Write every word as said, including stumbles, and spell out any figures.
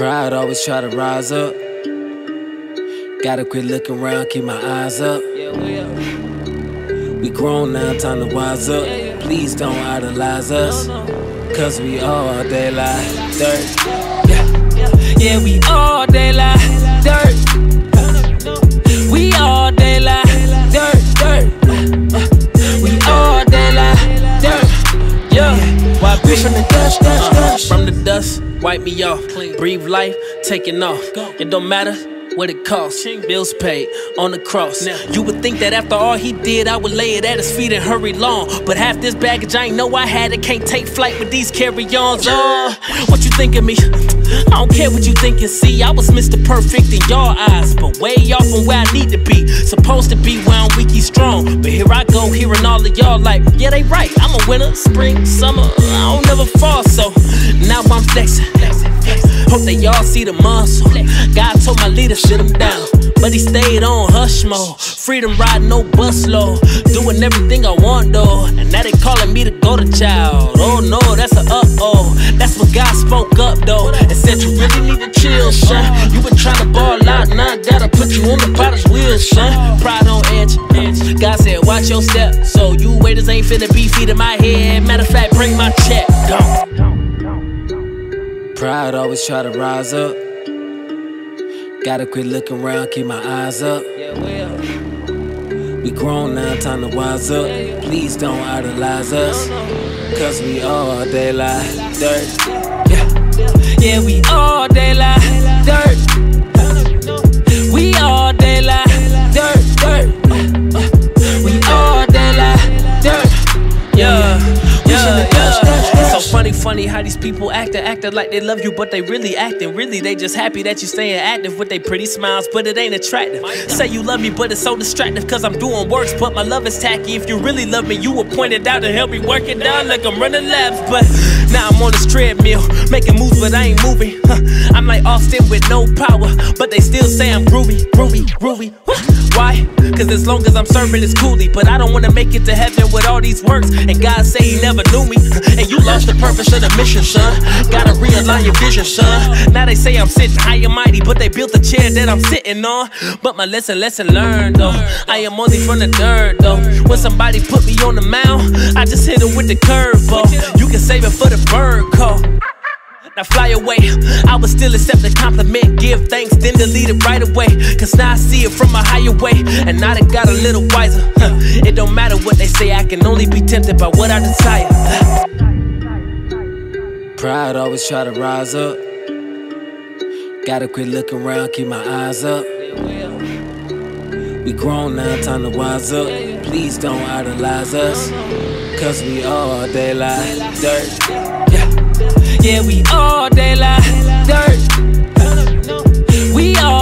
pride, always try to rise up. Gotta quit looking around, keep my eyes up. We grown now, time to wise up. Please don't idolize us, cause we all De La Dirt. Yeah, yeah, we all De La Dirt. We all De La Dirt, dirt. We all De La Dirt. Yeah, why bitch from the dust, dust, dust. From the dust, wipe me off. Breathe life, taking off. It don't matter what it costs, bills paid, on the cross. Now, you would think that after all he did, I would lay it at his feet and hurry long. But half this baggage I ain't know I had it. Can't take flight with these carry-ons. Uh, what you think of me? I don't care what you think and see. I was Mister Perfect in your eyes, but way off from where I need to be. Supposed to be where I'm weak, he's strong. But here I go, hearing all of y'all like, yeah, they right. I'm a winner, spring, summer, I don't never fall. So now I'm flexing. Hope that y'all see the muscle. God told my leader, shut him down, but he stayed on hush mode. Freedom ride, no bus load. Doing everything I want though, and now they calling me the golden child. Oh no, that's a uh-oh. That's what God spoke up though, and said you really need to chill, son. You been trying to ball out, now I gotta put you on the potter's wheel, son. Pride on edge, God said watch your step. So you waiters ain't finna be feeding my head. Matter of fact, bring my check. Pride always try to rise up. Gotta quit looking around, keep my eyes up. We grown now, time to wise up. Please don't idolize us, cause we all De La Dirt. Yeah, yeah, we all De La Dirt. We all De La Dirt, dirt. We all De La Dirt. Yeah. So funny, funny how these people acting, acting like they love you, but they really acting. Really, they just happy that you staying active with they pretty smiles, but it ain't attractive. Say you love me, but it's so distractive, cause I'm doing works, but my love is tacky. If you really love me, you would point it out and help me work it down like I'm running laps. But now I'm on this treadmill, making moves, but I ain't moving. Huh. I'm like Austin with no power, but they still say I'm groovy, groovy, groovy. Huh. Why? Cause as long as I'm serving, it's coolie, but I don't wanna make it to heaven with all these works. And God say he never knew me, and you lost the purpose of the mission, son. Gotta realign your vision, son. Now they say I'm sitting high and mighty, but they built the chair that I'm sitting on. But my lesson, lesson learned, though. I am only from the dirt, though. When somebody put me on the mound, I just hit him with the curveball. You can save it for the bird call. Now fly away, I would still accept the compliment. Give thanks, then delete it right away. Cause now I see it from a higher way, and now they got a little wiser. huh. It don't matter what they say, I can only be tempted by what I desire. huh. Pride always try to rise up. Gotta quit looking around, keep my eyes up. We grown now, time to wise up. Please don't idolize us, cause we all De La Dirt. Yeah, yeah, we all De La Dirt. We all